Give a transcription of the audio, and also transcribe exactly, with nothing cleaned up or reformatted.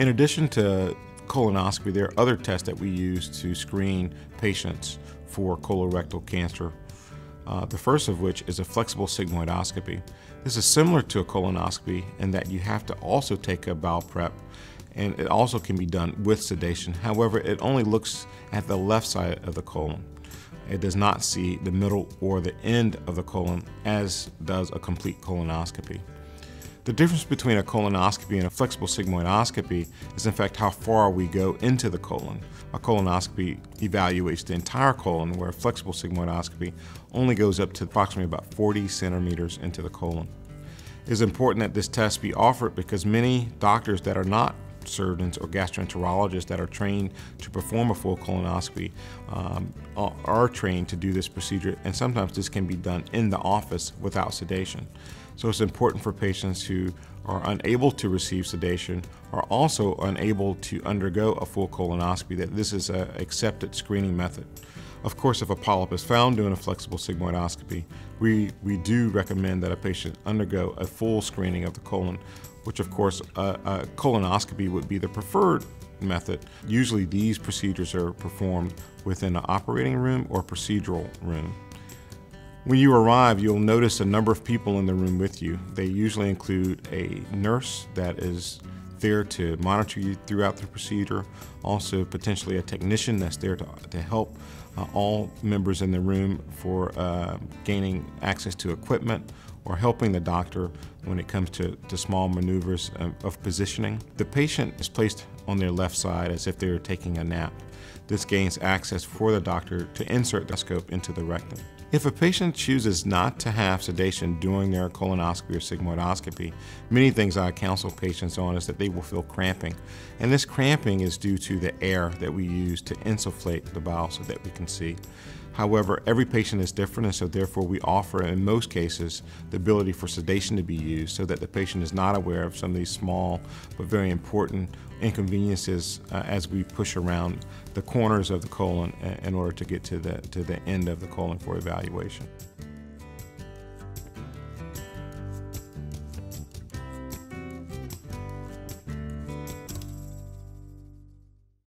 In addition to colonoscopy, there are other tests that we use to screen patients for colorectal cancer. Uh, the first of which is a flexible sigmoidoscopy. This is similar to a colonoscopy in that you have to also take a bowel prep, and it also can be done with sedation. However, it only looks at the left side of the colon. It does not see the middle or the end of the colon as does a complete colonoscopy. The difference between a colonoscopy and a flexible sigmoidoscopy is in fact how far we go into the colon. A colonoscopy evaluates the entire colon, where a flexible sigmoidoscopy only goes up to approximately about forty centimeters into the colon. It is important that this test be offered because many doctors that are not surgeons or gastroenterologists that are trained to perform a full colonoscopy um, are trained to do this procedure, and sometimes this can be done in the office without sedation. So it's important for patients who are unable to receive sedation or also unable to undergo a full colonoscopy that this is an accepted screening method. Of course, if a polyp is found during a flexible sigmoidoscopy, we, we do recommend that a patient undergo a full screening of the colon, which of course a, a colonoscopy would be the preferred method. Usually these procedures are performed within an operating room or procedural room. When you arrive, you'll notice a number of people in the room with you. They usually include a nurse that is there to monitor you throughout the procedure, also potentially a technician that's there to, to help uh, all members in the room for uh, gaining access to equipment or helping the doctor when it comes to, to small maneuvers of, of positioning. The patient is placed on their left side as if they're taking a nap. This gains access for the doctor to insert the scope into the rectum. If a patient chooses not to have sedation during their colonoscopy or sigmoidoscopy, many things I counsel patients on is that they will feel cramping. And this cramping is due to the air that we use to insufflate the bowel so that we can see. However, every patient is different, and so therefore we offer, in most cases, the ability for sedation to be used so that the patient is not aware of some of these small but very important inconveniences uh, as we push around the corners of the colon in order to get to the, to the end of the colon for evaluation.